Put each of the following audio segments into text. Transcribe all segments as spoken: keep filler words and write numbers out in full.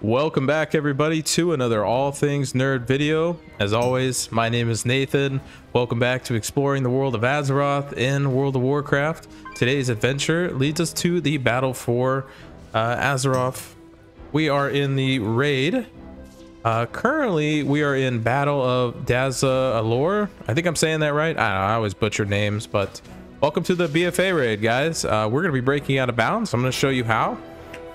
Welcome back, everybody, to another All Things Nerd video. As always, my name is Nathan. Welcome back to exploring the world of Azeroth in World of Warcraft. Today's adventure leads us to the battle for uh, Azeroth. We are in the raid. Uh, currently, we are in Battle of Dazar'alor. I think I'm saying that right. I don't know, I always butcher names, but welcome to the B F A raid, guys. Uh, we're going to be breaking out of bounds. I'm going to show you how.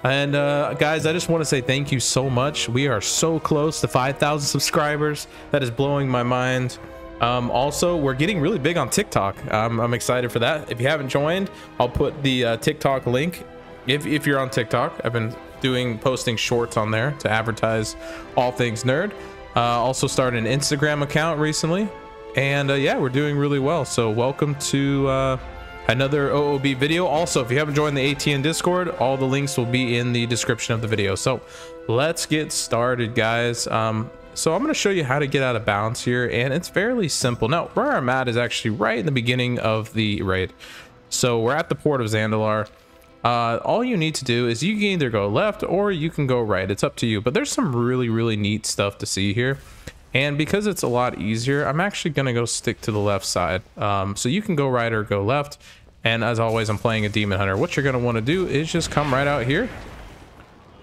And uh, guys, I just want to say thank you so much. We are so close to five thousand subscribers. That is blowing my mind. Um, also, we're getting really big on TikTok. Um, I'm excited for that. If you haven't joined, I'll put the uh, TikTok link. If, if you're on TikTok, I've been doing posting shorts on there to advertise All Things Nerd. Uh, also started an Instagram account recently. And uh, yeah, we're doing really well. So welcome to... Uh, another O O B video. Also, if you haven't joined the A T N Discord, all the links will be in the description of the video. So let's get started, guys. Um, so I'm going to show you how to get out of bounds here, and it's fairly simple. Now, where I'm at is actually right in the beginning of the raid. So we're at the port of Zandalar. Uh, all you need to do is you can either go left or you can go right. It's up to you, but there's some really, really neat stuff to see here. And because it's a lot easier, I'm actually going to go stick to the left side. Um, so you can go right or go left. And as always, I'm playing a Demon Hunter. What you're going to want to do is just come right out here.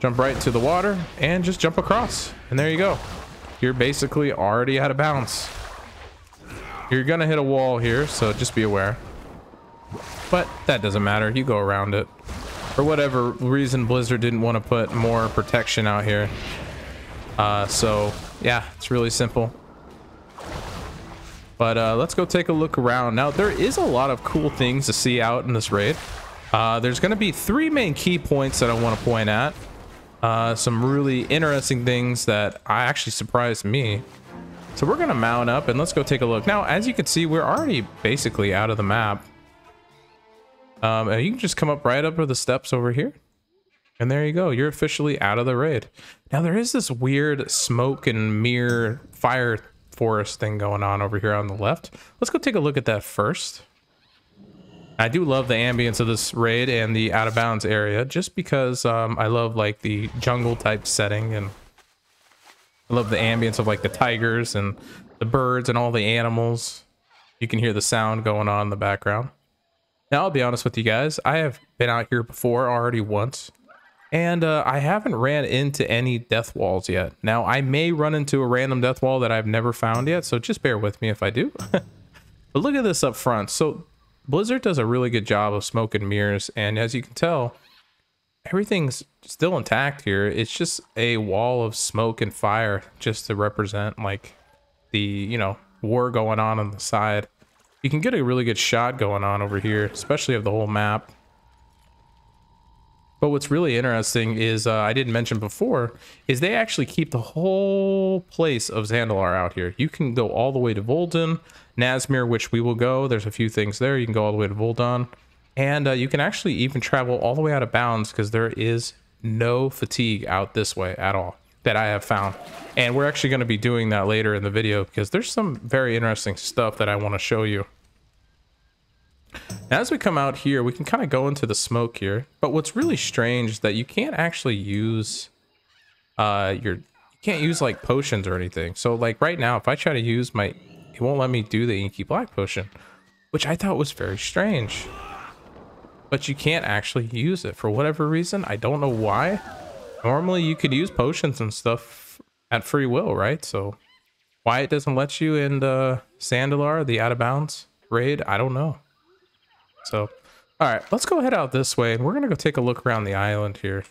Jump right to the water and just jump across. And there you go. You're basically already out of bounds. You're going to hit a wall here, so just be aware. But that doesn't matter. You go around it. For whatever reason, Blizzard didn't want to put more protection out here. Uh, so... yeah, it's really simple. But uh, let's go take a look around. Now, there is a lot of cool things to see out in this raid. Uh, there's going to be three main key points that I want to point at. Uh, some really interesting things that actually surprised me. So we're going to mount up and let's go take a look. Now, as you can see, we're already basically out of the map. Um, and you can just come up right up to the steps over here. And there you go. You're officially out of the raid. Now, there is this weird smoke and mirror fire forest thing going on over here on the left. Let's go take a look at that first. I do love the ambience of this raid and the out of bounds area just because um, I love like the jungle type setting, and I love the ambience of like the tigers and the birds and all the animals. You can hear the sound going on in the background. Now, I'll be honest with you guys. I have been out here before already once. And uh, I haven't ran into any death walls yet. Now, I may run into a random death wall that I've never found yet, so just bear with me if I do. But look at this up front. So Blizzard does a really good job of smoke and mirrors, and as you can tell, everything's still intact here. It's just a wall of smoke and fire just to represent like the, you know, war going on on the side. You can get a really good shot going on over here, especially of the whole map. But what's really interesting is, uh, I didn't mention before, is they actually keep the whole place of Zandalar out here. You can go all the way to Vol'dun, Nazmir, which we will go. There's a few things there. You can go all the way to Vol'dun. And uh, you can actually even travel all the way out of bounds because there is no fatigue out this way at all that I have found. And we're actually going to be doing that later in the video because there's some very interesting stuff that I want to show you. Now, as we come out here, we can kind of go into the smoke here. But what's really strange is that you can't actually use uh, your... You can't use, like, potions or anything. So, like, right now, if I try to use my... It won't let me do the Inky Black Potion, which I thought was very strange. But you can't actually use it for whatever reason. I don't know why. Normally, you could use potions and stuff at free will, right? So, why it doesn't let you in uh, Zandalar, the out-of-bounds raid, I don't know. So, all right, let's go head out this way, and we're going to go take a look around the island here.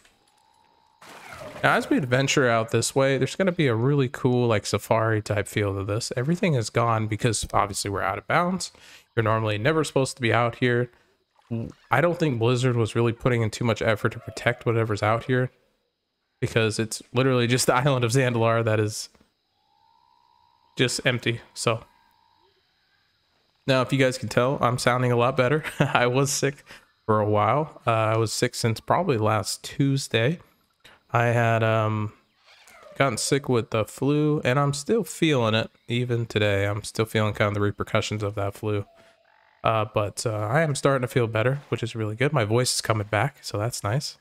Now, as we venture out this way, there's going to be a really cool, like, safari-type feel to this. Everything is gone because, obviously, we're out of bounds. You're normally never supposed to be out here. I don't think Blizzard was really putting in too much effort to protect whatever's out here because it's literally just the island of Zandalar that is just empty, so... Now, if you guys can tell, I'm sounding a lot better. I was sick for a while. Uh, I was sick since probably last Tuesday. I had um, gotten sick with the flu, and I'm still feeling it even today. I'm still feeling kind of the repercussions of that flu. Uh, but uh, I am starting to feel better, which is really good. My voice is coming back, so that's nice.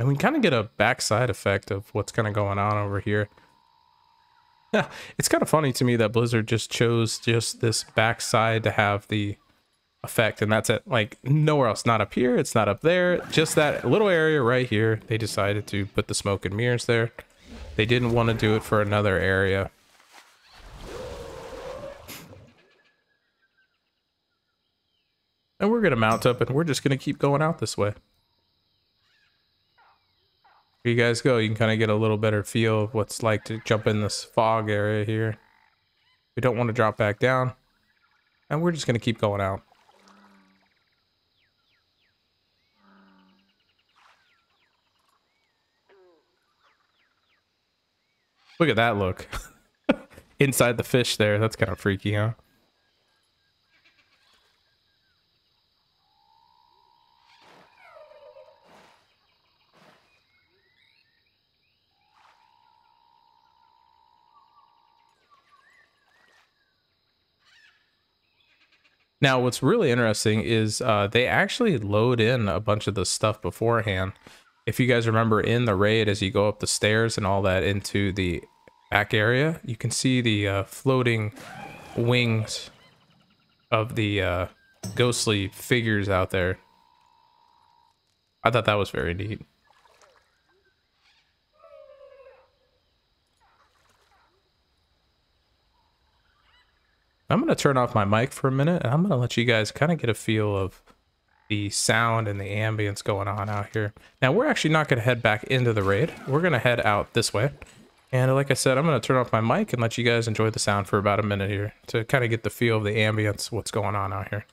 And we kind of get a backside effect of what's kind of going on over here. Yeah, it's kind of funny to me that Blizzard just chose just this backside to have the effect, and that's it. Like, nowhere else. Not up here, it's not up there, just that little area right here. They decided to put the smoke and mirrors there. They didn't want to do it for another area. And we're going to mount up, and we're just going to keep going out this way. Here you guys go. You can kind of get a little better feel of what's like to jump in this fog area here. We don't want to drop back down. And we're just going to keep going out. Look at that look. Inside the fish there. That's kind of freaky, huh? Now, what's really interesting is uh, they actually load in a bunch of the stuff beforehand. If you guys remember in the raid, as you go up the stairs and all that into the back area, you can see the uh, floating wings of the uh, ghostly figures out there. I thought that was very neat. I'm going to turn off my mic for a minute, and I'm going to let you guys kind of get a feel of the sound and the ambience going on out here. Now, we're actually not going to head back into the raid. We're going to head out this way. And like I said, I'm going to turn off my mic and let you guys enjoy the sound for about a minute here to kind of get the feel of the ambience, what's going on out here.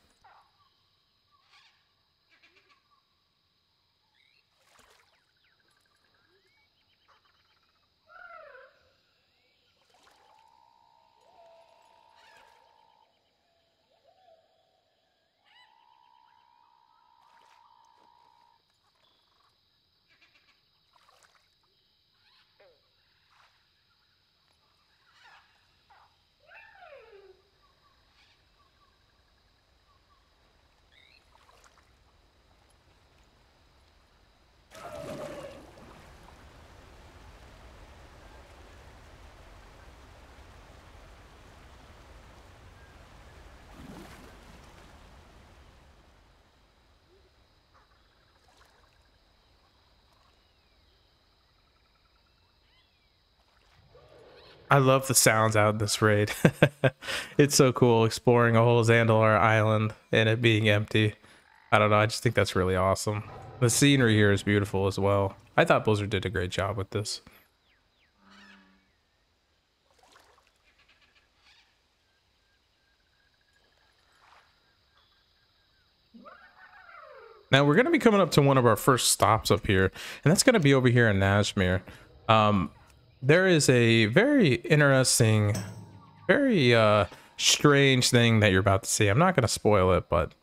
I love the sounds out in this raid. It's so cool exploring a whole Zandalar island and it being empty. I don't know, I just think that's really awesome. The scenery here is beautiful as well. I thought Blizzard did a great job with this. Now we're going to be coming up to one of our first stops up here, and that's going to be over here in Nazmir. Um... There is a very interesting, very uh, strange thing that you're about to see. I'm not going to spoil it, but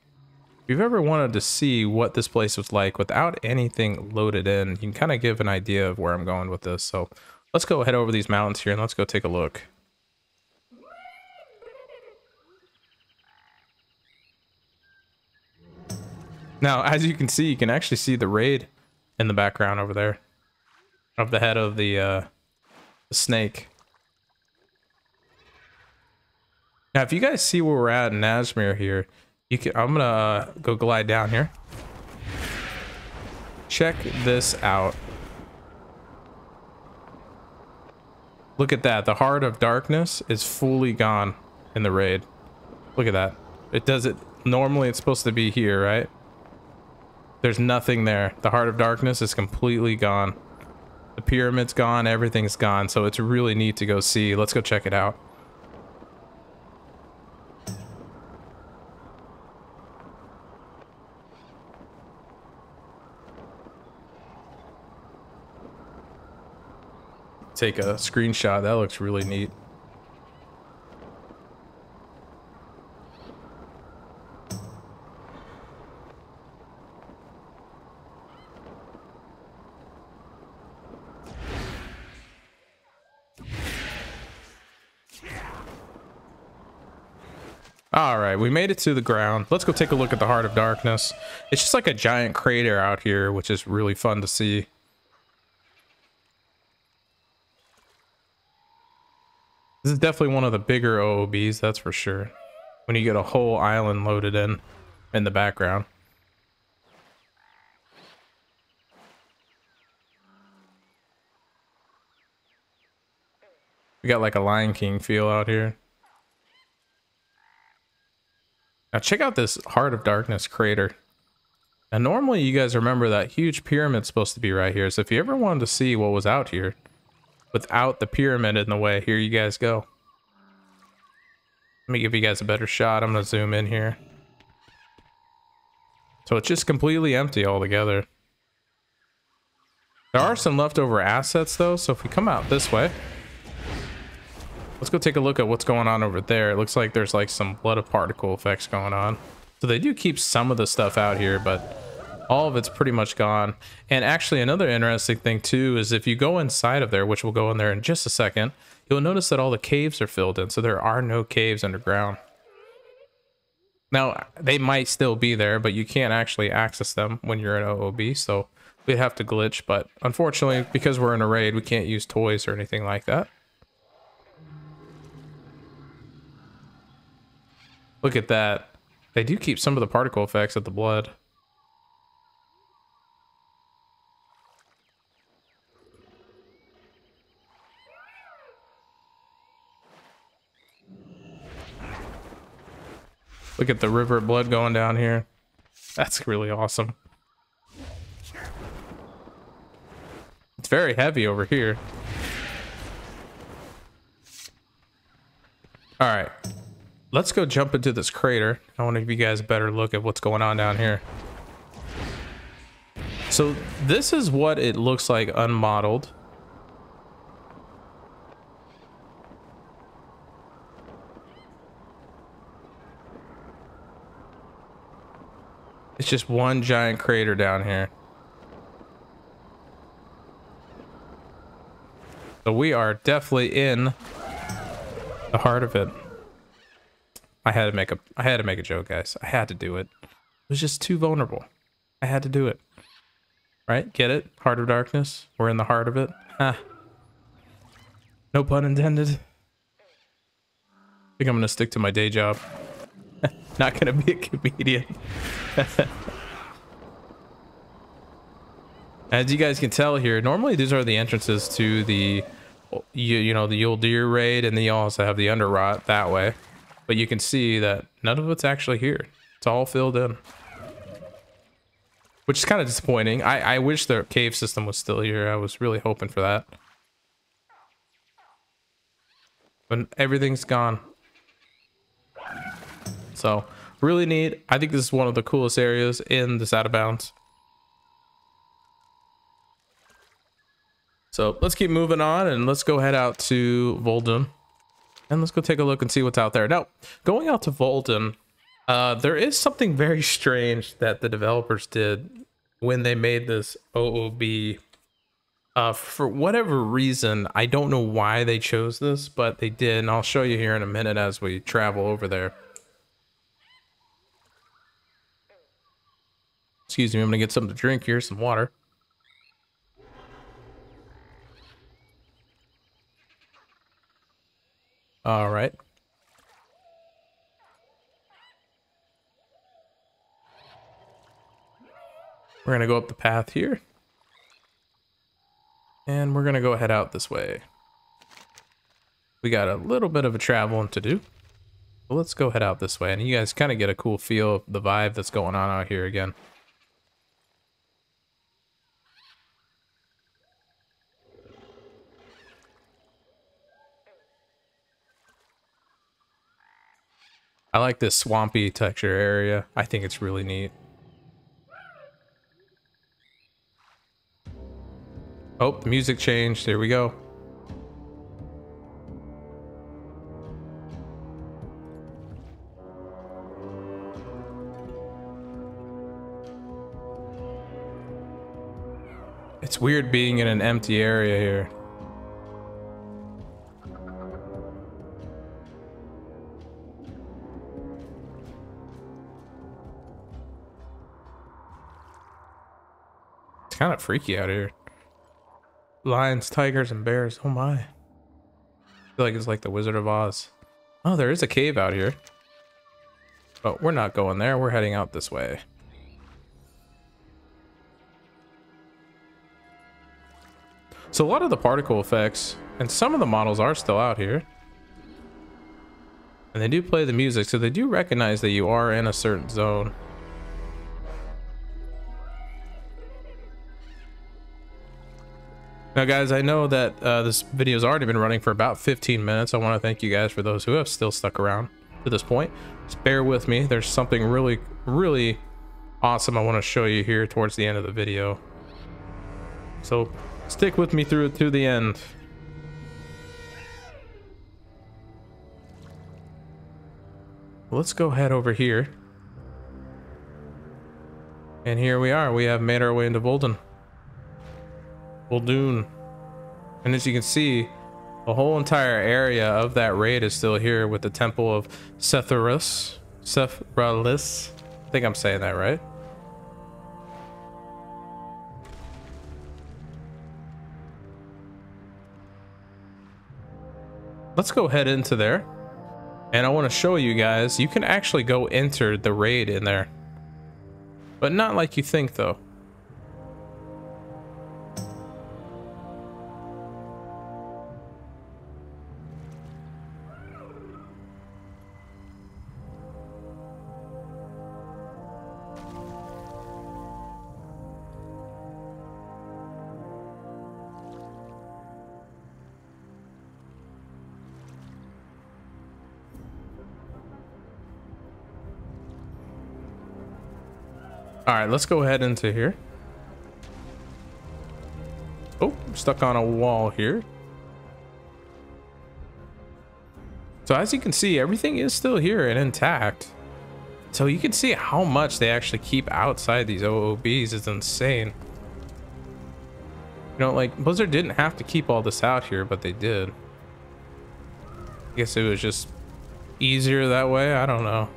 if you've ever wanted to see what this place was like without anything loaded in, you can kind of give an idea of where I'm going with this. So let's go head over these mountains here and let's go take a look. Now, as you can see, you can actually see the raid in the background over there of the head of the... Uh, snake. Now if you guys see where we're at in Nazmir here, you can I'm gonna uh, go glide down here. Check this out. Look at that. The Heart of Darkness is fully gone in the raid. Look at that. It does it normally it's supposed to be here, right? There's nothing there. The Heart of Darkness is completely gone. The pyramid's gone, everything's gone, so it's really neat to go see. Let's go check it out. Take a screenshot, that looks really neat. All right, we made it to the ground. Let's go take a look at the Heart of Darkness. It's just like a giant crater out here, which is really fun to see. This is definitely one of the bigger O O Bs, that's for sure. When you get a whole island loaded in, in the background. We got like a Lion King feel out here. Now check out this Heart of Darkness crater. Now normally you guys remember that huge pyramid's supposed to be right here. So if you ever wanted to see what was out here without the pyramid in the way, here you guys go. Let me give you guys a better shot. I'm gonna zoom in here. So it's just completely empty altogether. There are some leftover assets though, so if we come out this way, let's go take a look at what's going on over there. It looks like there's like some blood of particle effects going on. So they do keep some of the stuff out here, but all of it's pretty much gone. And actually another interesting thing too is if you go inside of there, which we'll go in there in just a second, you'll notice that all the caves are filled in, so there are no caves underground. Now, they might still be there, but you can't actually access them when you're in O O B, so we'd have to glitch, but unfortunately, because we're in a raid, we can't use toys or anything like that. Look at that. They do keep some of the particle effects of the blood. Look at the river of blood going down here. That's really awesome. It's very heavy over here. All right, let's go jump into this crater. I want to give you guys a better look at what's going on down here. So this is what it looks like unmodeled. It's just one giant crater down here. So we are definitely in the heart of it. I had to make a I had to make a joke, guys. I had to do it. It was just too vulnerable. I had to do it. Right? Get it? Heart of Darkness. We're in the heart of it. Huh. No pun intended. I think I'm gonna stick to my day job. Not gonna be a comedian. As you guys can tell here, normally these are the entrances to the, you, you know, the Yule Deer Raid, and then you also have the Under Rot that way. But you can see that none of it's actually here. It's all filled in, which is kind of disappointing. I, I wish the cave system was still here. I was really hoping for that. But everything's gone. So really neat. I think this is one of the coolest areas in this Out of Bounds. So let's keep moving on and let's go head out to Vol'dun. And let's go take a look and see what's out there. Now, going out to Vol'dun, uh, there is something very strange that the developers did when they made this O O B. Uh, for whatever reason, I don't know why they chose this, but they did. And I'll show you here in a minute as we travel over there. Excuse me, I'm gonna get something to drink here, some water. All right. We're gonna go up the path here. And we're gonna go head out this way. We got a little bit of a traveling to do. But let's go head out this way, and you guys kind of get a cool feel of the vibe that's going on out here again. I like this swampy texture area. I think it's really neat. Oh, the music changed. Here we go. It's weird being in an empty area here. Kind of freaky out here. Lions, tigers, and bears. Oh my. I feel like it's like the Wizard of Oz. Oh, there is a cave out here. But we're not going there. We're heading out this way. So a lot of the particle effects and some of the models are still out here. And they do play the music, so they do recognize that you are in a certain zone. Now guys, I know that uh, this video has already been running for about fifteen minutes. I want to thank you guys for those who have still stuck around to this point. Just bear with me. There's something really, really awesome I want to show you here towards the end of the video. So stick with me through to the end. Let's go head over here. And here we are. We have made our way into Vol'dun. Vol'dun. And as you can see, the whole entire area of that raid is still here with the temple of Sethraliss. Sethraliss. I think I'm saying that right. Let's go head into there. And I want to show you guys, you can actually go enter the raid in there. But not like you think though. All right, let's go ahead into here. Oh, I'm stuck on a wall here. So as you can see, everything is still here and intact. So you can see how much they actually keep outside these O O Bs. It's insane. You know, like Blizzard didn't have to keep all this out here, but they did. I guess it was just easier that way. I don't know.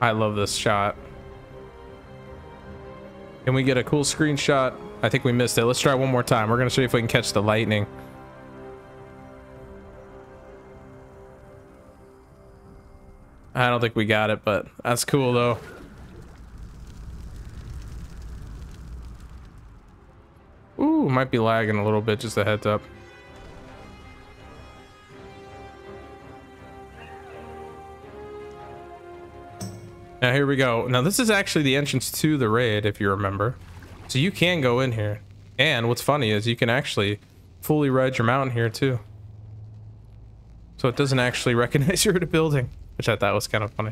I love this shot. Can we get a cool screenshot? I think we missed it. Let's try one more time. We're going to see if we can catch the lightning. I don't think we got it, but that's cool though. Ooh, might be lagging a little bit, just a heads up. Now here we go. Now this is actually the entrance to the raid, if you remember. So you can go in here. And what's funny is you can actually fully ride your mount here too. So it doesn't actually recognize you're in a building, which I thought was kind of funny.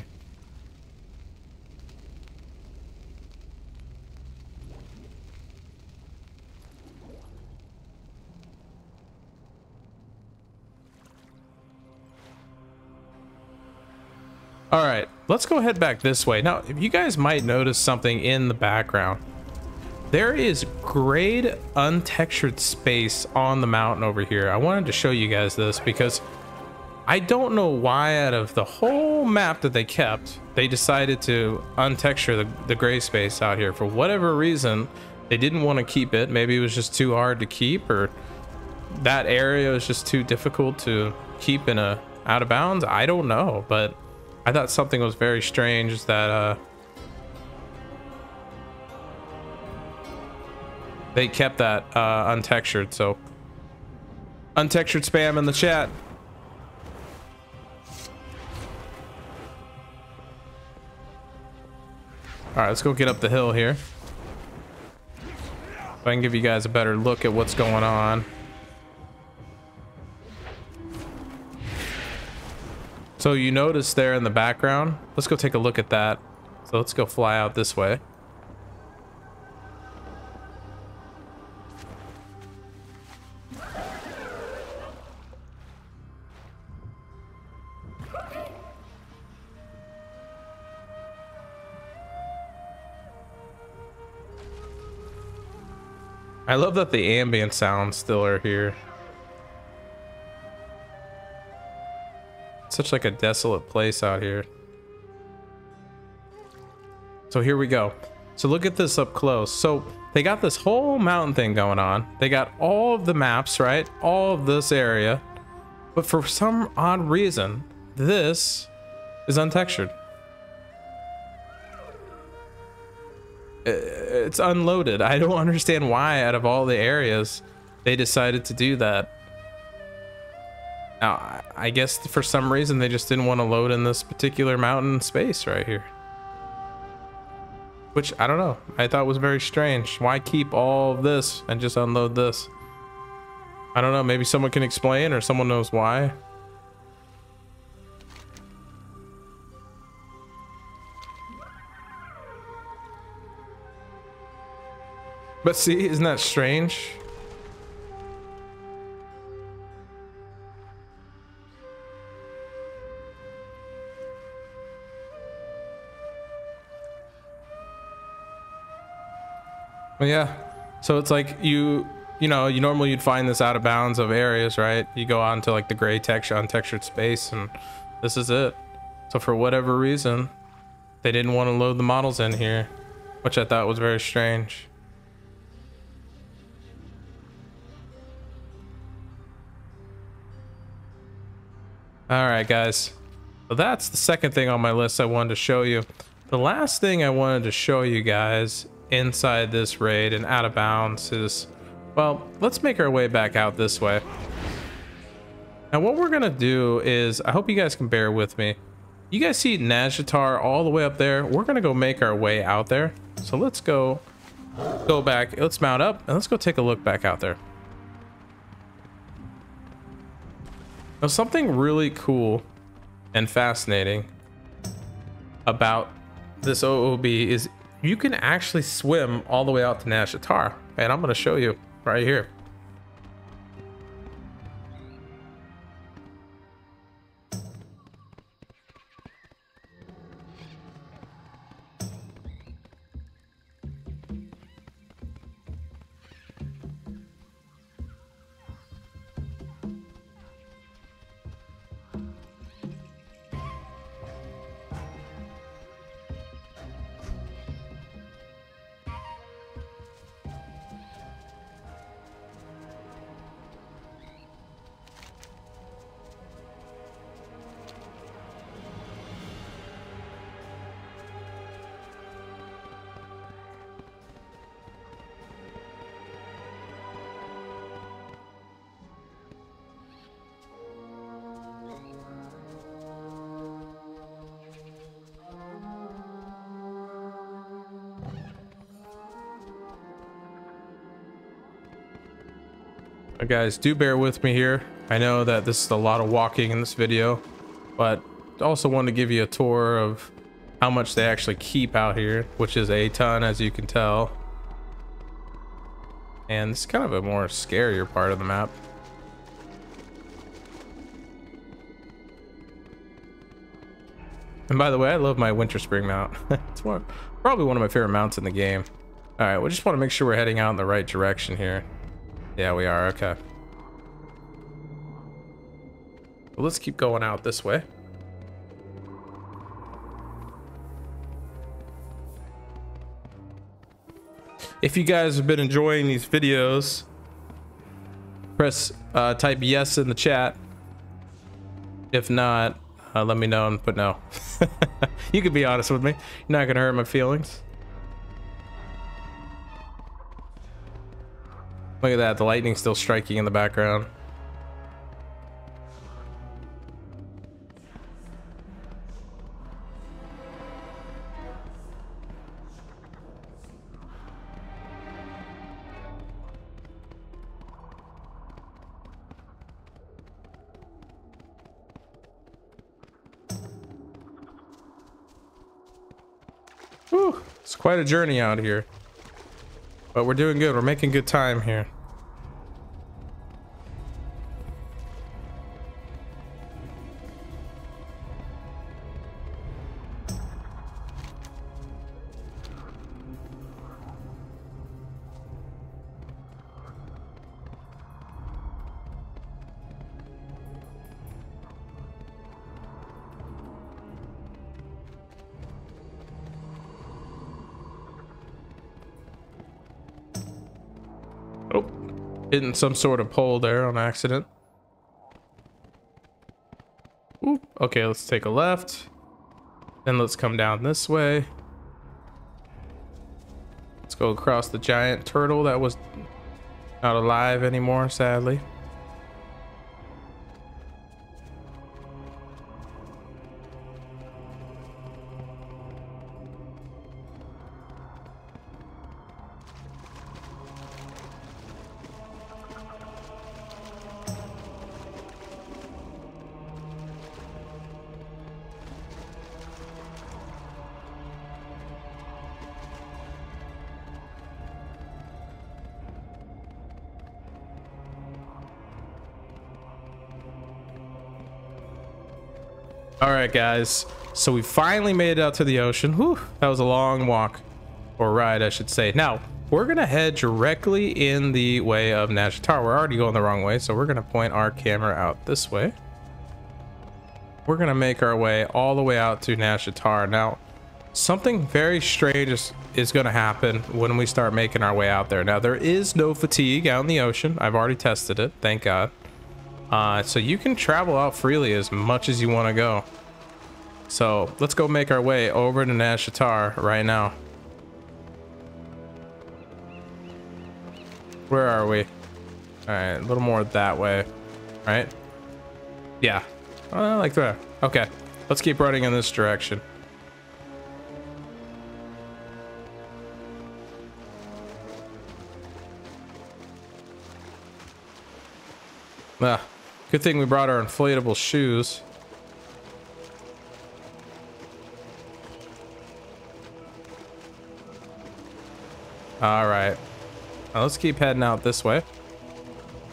All right, let's go head back this way. Now, you guys might notice something in the background. There is grayed, untextured space on the mountain over here. I wanted to show you guys this because I don't know why out of the whole map that they kept, they decided to untexture the, the gray space out here. For whatever reason, they didn't want to keep it. Maybe it was just too hard to keep, or that area was just too difficult to keep in a out of bounds. I don't know, but I thought something was very strange that uh, they kept that uh, untextured. So untextured spam in the chat. All right, let's go get up the hill here. If I can give you guys a better look at what's going on. So you notice there in the background, let's go take a look at that. So let's go fly out this way. I love that the ambient sounds still are here. Such like a desolate place out here. So here we go. So look at this up close. So they got this whole mountain thing going on. They got all of the maps, right? All of this area. But for some odd reason, this is untextured. It's unloaded. I don't understand why out of all the areas they decided to do that. Now, I guess for some reason they just didn't want to load in this particular mountain space right here. Which, I don't know, I thought was very strange. Why keep all of this and just unload this? I don't know, maybe someone can explain or someone knows why. But see, isn't that strange? Well, yeah, so it's like you, you know, you normally you'd find this out of bounds of areas, right? You go on to like the gray texture, untextured space, and this is it. So for whatever reason, they didn't want to load the models in here, which I thought was very strange. All right, guys, so that's the second thing on my list I wanted to show you. The last thing I wanted to show you guys inside this raid and out of bounds is, well, let's make our way back out this way. Now what we're gonna do is, I hope you guys can bear with me. You guys see Nazjatar all the way up there? We're gonna go make our way out there. So let's go go back, let's mount up and let's go take a look back out there. Now something really cool and fascinating about this O O B is you can actually swim all the way out to Nazjatar, and I'm going to show you right here. Guys, do bear with me here. I know that this is a lot of walking in this video, but also want to give you a tour of how much they actually keep out here, which is a ton, as you can tell. And it's kind of a more scarier part of the map. And by the way, I love my Winterspring mount. It's one, probably one of my favorite mounts in the game. All right, we just want to make sure we're heading out in the right direction here. Yeah, we are. Okay. Well, let's keep going out this way. If you guys have been enjoying these videos, press uh, type yes in the chat. If not, uh, let me know and put no. You can be honest with me. You're not going to hurt my feelings. Look at that, the lightning's still striking in the background. Whew, it's quite a journey out here. But we're doing good. We're making good time here. Hitting some sort of pole there on accident. Oop. Okay, let's take a left. Then let's come down this way. Let's go across the giant turtle that was not alive anymore, sadly. All right, guys, so we finally made it out to the ocean. Whew, that was a long walk, or ride, I should say. Now, we're going to head directly in the way of Nazjatar. We're already going the wrong way, so we're going to point our camera out this way. We're going to make our way all the way out to Nazjatar. Now, something very strange is, is going to happen when we start making our way out there. Now, there is no fatigue out in the ocean. I've already tested it, thank God. Uh, so you can travel out freely as much as you want to go. So let's go make our way over to Nazjatar right now. Where are we? All right, a little more that way, right? Yeah, uh, like that. Okay, let's keep running in this direction. Ah. Good thing we brought our inflatable shoes. All right. Now let's keep heading out this way.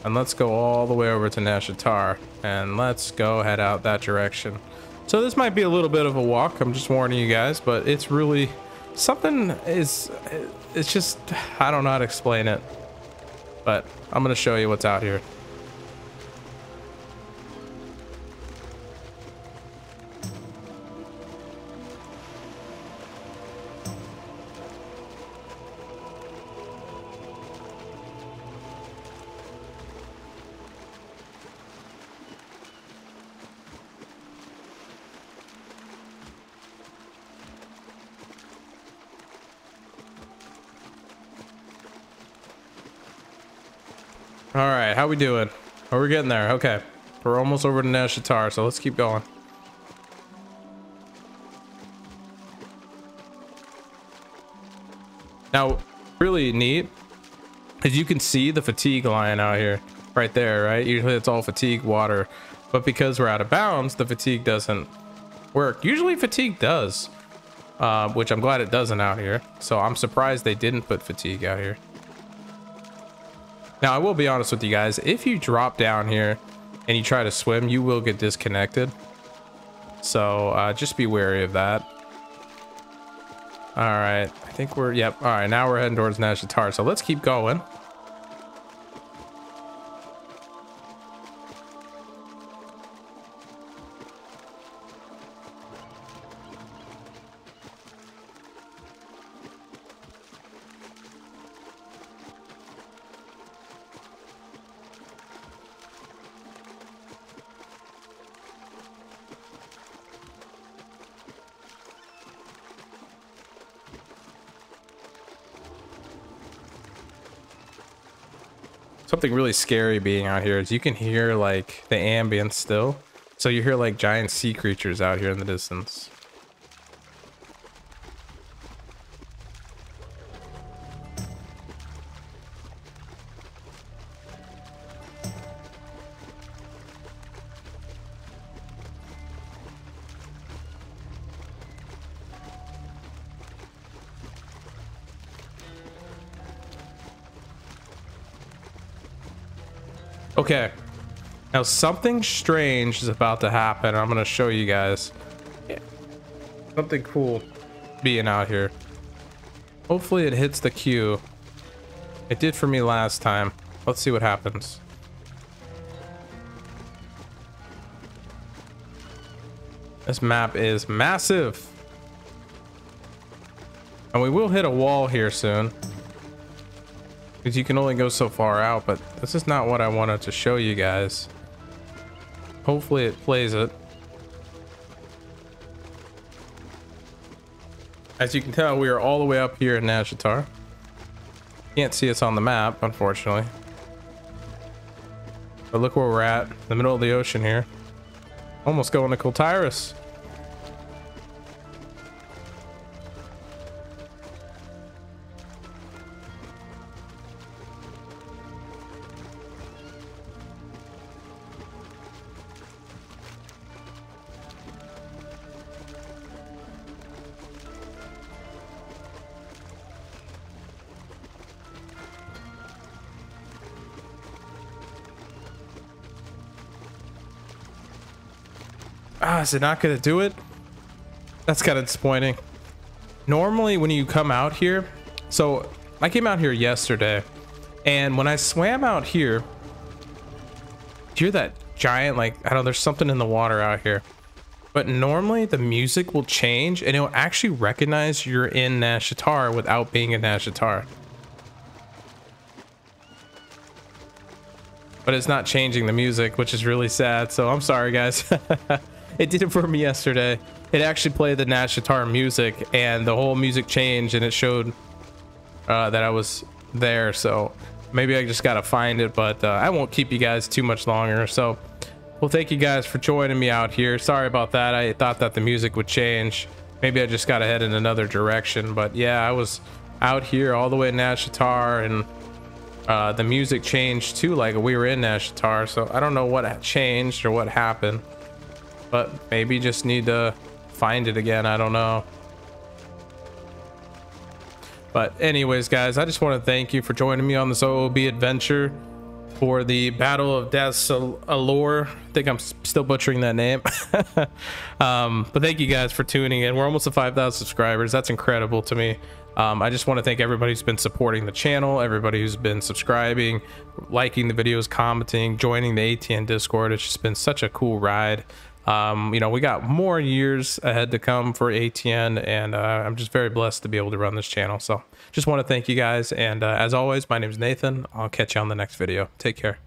And let's go all the way over to Nazjatar. And let's go head out that direction. So this might be a little bit of a walk. I'm just warning you guys. But it's really... Something is... It's just... I don't know how to explain it. But I'm going to show you what's out here. All right, how we doing? Oh, we're getting there. Okay, we're almost over to Nazjatar, so let's keep going. Now, really neat, as you can see the fatigue line out here, right there, right? Usually it's all fatigue water, but because we're out of bounds, the fatigue doesn't work. Usually fatigue does, uh, which I'm glad it doesn't out here. So I'm surprised they didn't put fatigue out here. Now, I will be honest with you guys, if you drop down here and you try to swim, you will get disconnected. So, uh, just be wary of that. All right, I think we're, yep, all right, now we're heading towards Nazjatar, so let's keep going. Something really scary being out here is you can hear like the ambience still, so you hear like giant sea creatures out here in the distance. Okay, now something strange is about to happen. I'm gonna show you guys something cool being out here. Hopefully it hits the queue. It did for me last time. Let's see what happens. This map is massive. And we will hit a wall here soon. because you can only go so far out, but this is not what I wanted to show you guys. Hopefully it plays it. As you can tell, we are all the way up here in Nazjatar. Can't see us on the map, unfortunately. But look where we're at, in the middle of the ocean here. Almost going to Kultiras. Ah, is it not gonna do it? That's kind of disappointing. Normally when you come out here, so I came out here yesterday, and when I swam out here, you hear that giant, like, I don't know, there's something in the water out here, but normally the music will change and it'll actually recognize you're in Nazjatar without being in Nazjatar. But it's not changing the music, which is really sad, so I'm sorry guys. It did it for me yesterday. It actually played the Nazjatar music and the whole music changed, and it showed uh, that I was there. So maybe I just got to find it, but uh, I won't keep you guys too much longer. So, well, thank you guys for joining me out here. Sorry about that. I thought that the music would change. Maybe I just got to head in another direction. But yeah, I was out here all the way in Nazjatar, and uh, the music changed too. Like, we were in Nazjatar. So I don't know what changed or what happened. But maybe just need to find it again. I don't know. But anyways, guys, I just want to thank you for joining me on this O O B adventure for the Battle of Dazar'alor. I think I'm still butchering that name. um, but thank you guys for tuning in. We're almost at five thousand subscribers. That's incredible to me. Um, I just want to thank everybody who's been supporting the channel, everybody who's been subscribing, liking the videos, commenting, joining the A T N Discord. It's just been such a cool ride. Um, you know, we got more years ahead to come for A T N, and uh, I'm just very blessed to be able to run this channel. So just want to thank you guys. And uh, as always, my name is Nathan. I'll catch you on the next video. Take care.